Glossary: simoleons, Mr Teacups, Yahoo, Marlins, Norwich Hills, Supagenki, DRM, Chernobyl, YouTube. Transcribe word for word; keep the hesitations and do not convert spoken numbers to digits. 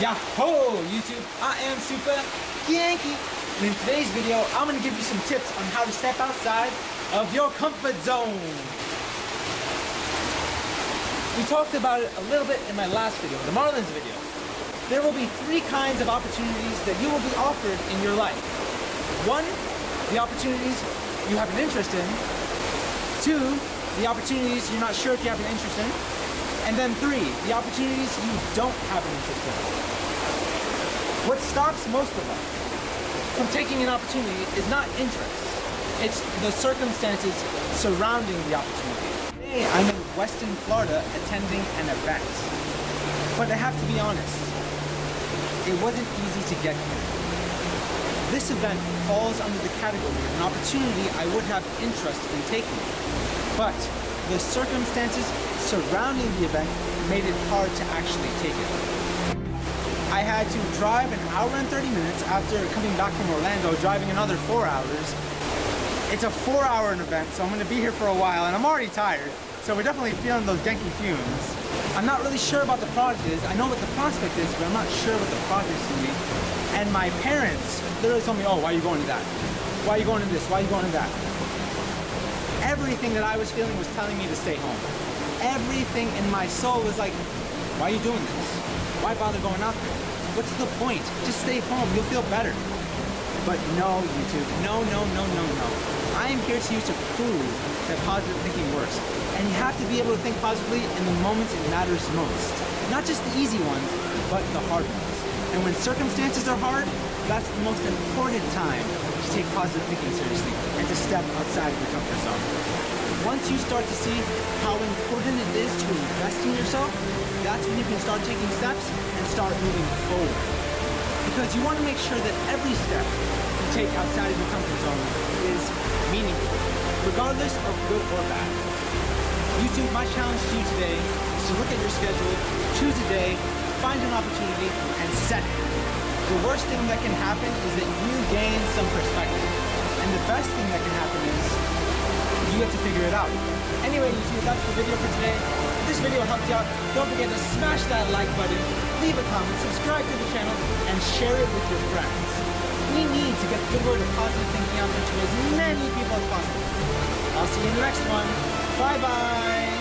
Yahoo, YouTube, I am Supagenki, and in today's video, I'm going to give you some tips on how to step outside of your comfort zone. We talked about it a little bit in my last video, the Marlins video. There will be three kinds of opportunities that you will be offered in your life. One, the opportunities you have an interest in. Two, the opportunities you're not sure if you have an interest in. And then three, the opportunities you don't have an interest in. What stops most of us from taking an opportunity is not interest. It's the circumstances surrounding the opportunity. Today, I'm in Western Florida attending an event. But I have to be honest, it wasn't easy to get here. This event falls under the category of an opportunity I would have interest in taking. But the circumstances surrounding the event made it hard to actually take it. I had to drive an hour and thirty minutes after coming back from Orlando, driving another four hours. It's a four hour event, so I'm gonna be here for a while, and I'm already tired, so we're definitely feeling those Genki fumes. I'm not really sure about the project is. I know what the prospect is, but I'm not sure what the project is gonna be. And my parents literally told me, oh, why are you going to that? Why are you going to this? Why are you going to that? Everything that I was feeling was telling me to stay home. Everything in my soul was like, why are you doing this? Why bother going out there? What's the point? Just stay home, you'll feel better. But no, YouTube, no, no, no, no, no. I am here to you to prove that positive thinking works. And you have to be able to think positively in the moments it matters most. Not just the easy ones, but the hard ones. And when circumstances are hard, that's the most important time to take positive thinking seriously and to step outside of your comfort zone. Once you start to see how important it is to invest in yourself, that's when you can start taking steps and start moving forward. Because you want to make sure that every step you take outside of your comfort zone is meaningful, regardless of good or bad. YouTube, my challenge to you today is to look at your schedule, choose a day, find an opportunity, and set it. The worst thing that can happen is that you gain some perspective. And the best thing that can happen is you get to figure it out. Anyway, YouTube, that's the video for today. If this video helped you out, don't forget to smash that like button, leave a comment, subscribe to the channel, and share it with your friends. We need to get the good word of positive thinking out there to as many people as possible. I'll see you in the next one. Bye-bye.